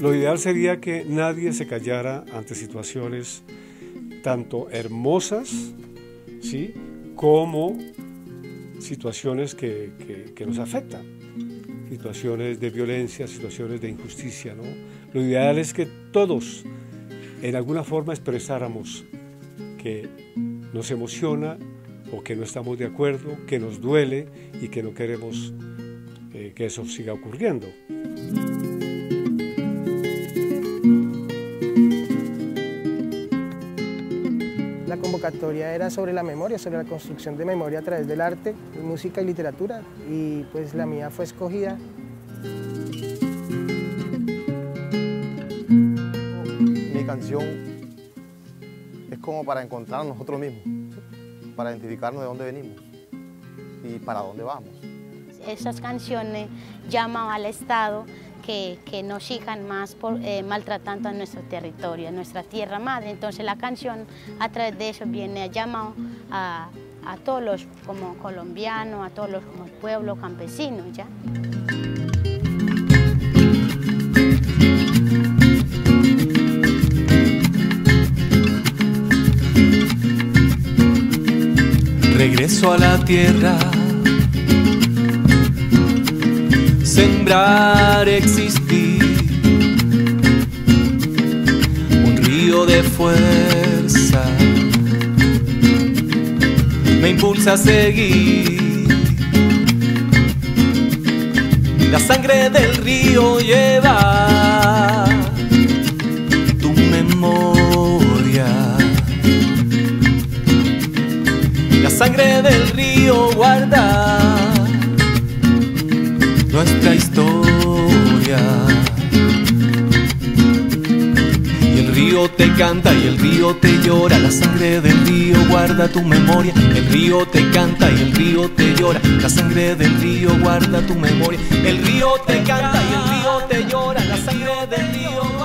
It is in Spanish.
Lo ideal sería que nadie se callara ante situaciones tanto hermosas, ¿sí?, como situaciones que nos afectan, situaciones de violencia, situaciones de injusticia, ¿no? Lo ideal es que todos en alguna forma expresáramos que nos emociona o que no estamos de acuerdo, que nos duele y que no queremos que eso siga ocurriendo. La convocatoria era sobre la memoria, sobre la construcción de memoria a través del arte, música y literatura, y pues la mía fue escogida. Mi canción es como para encontrarnos nosotros mismos, para identificarnos de dónde venimos y para dónde vamos. Esas canciones llaman al Estado que no sigan más maltratando a nuestro territorio, a nuestra tierra madre. Entonces la canción a través de eso viene a llamar a todos los como colombianos, a todos los como pueblo campesino, ¿ya? Regreso a la tierra, sembrar, existir, un río de fuerza me impulsa a seguir. La sangre del río lleva tu memoria, la sangre del río guarda nuestra historia, y el río te canta y el río te llora, la sangre del río guarda tu memoria. El río te canta y el río te llora, la sangre del río guarda tu memoria. El río te canta y el río te llora, la sangre del río.